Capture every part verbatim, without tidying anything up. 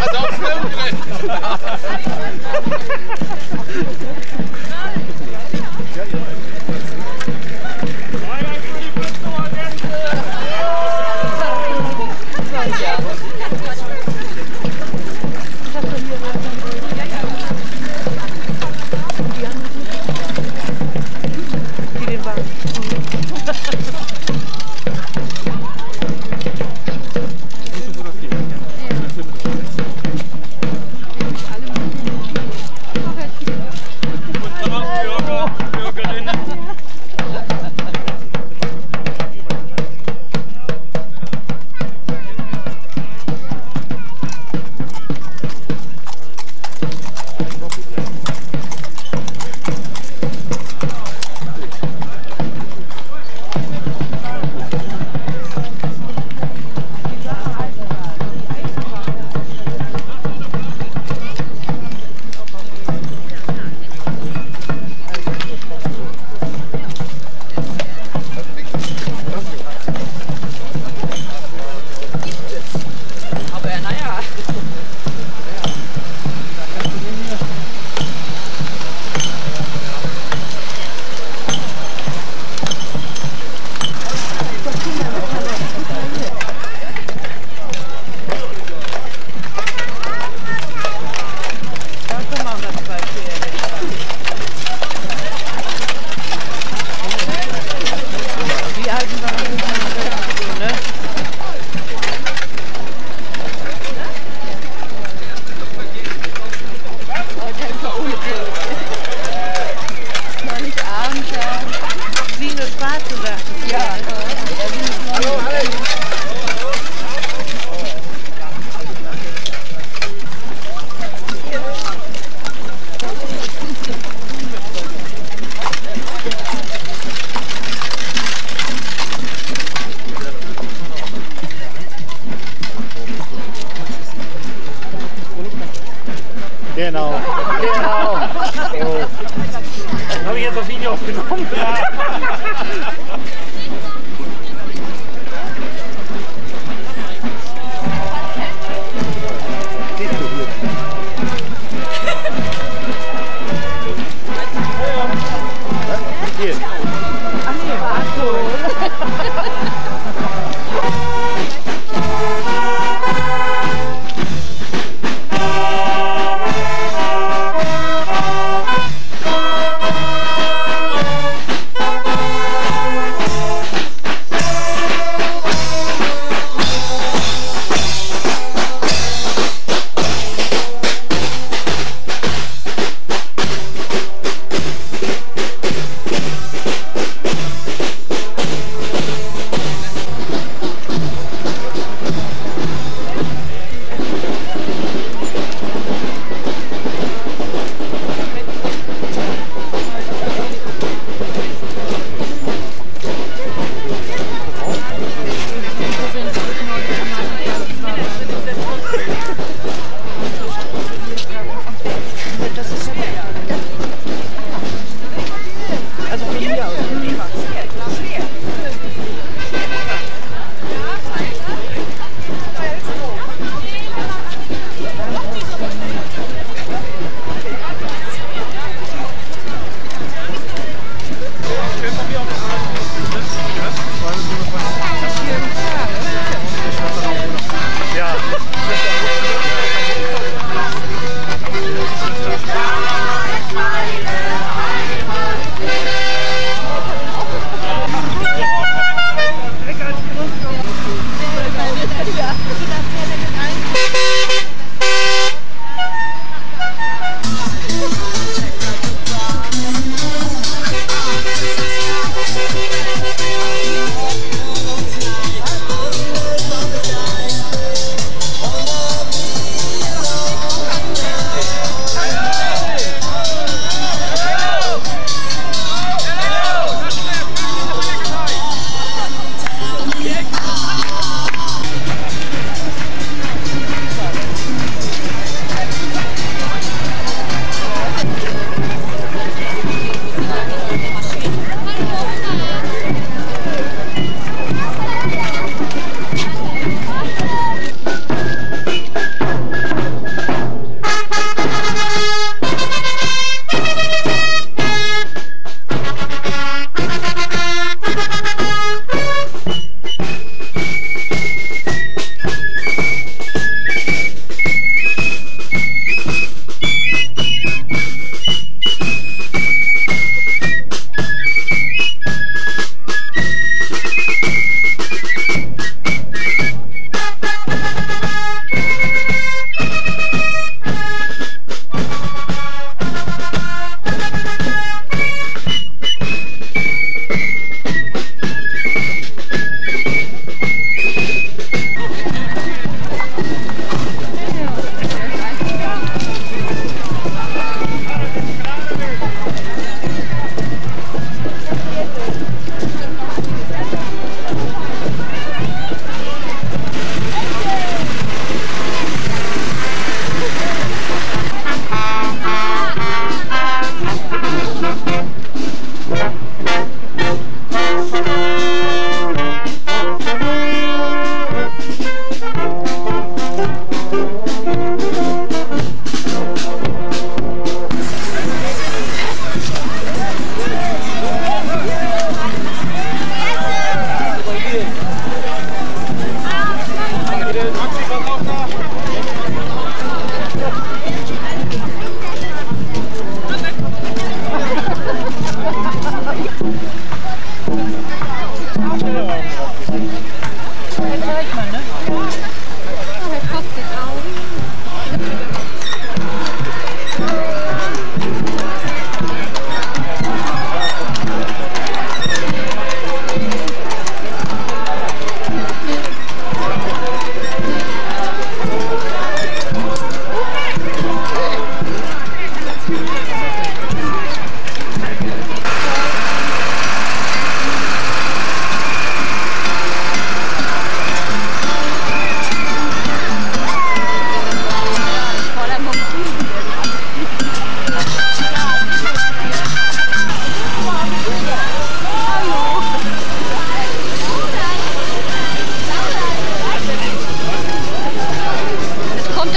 Adults filming Genau, genau. Oh. Das habe ich jetzt auf Video aufgenommen. Ja. Ja.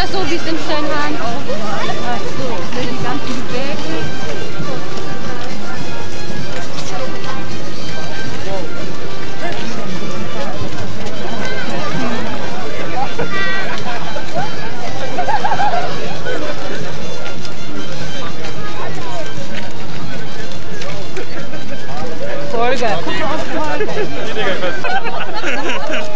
das so wie es in Steinhagen auch ist? Ach so, ne, die ganzen Berge. Folge. Guck mal auf Folge. Die Dinger fest.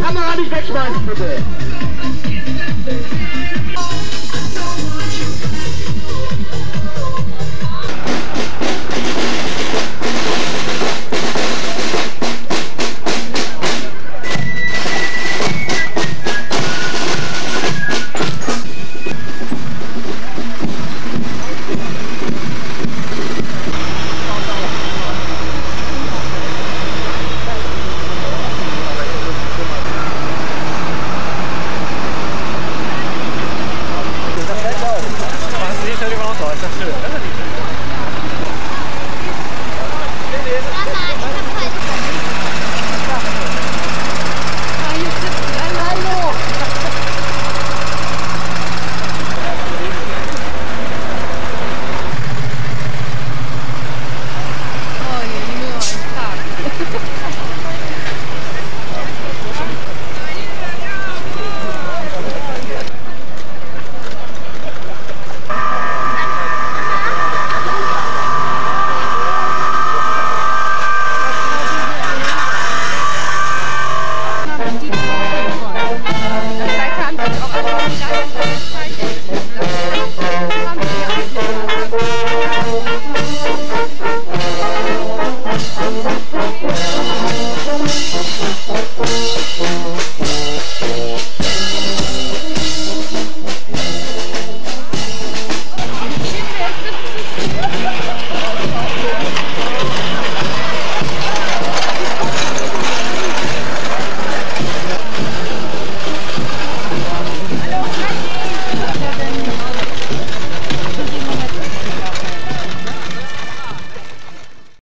Kann man nicht wegschmeißen, bitte!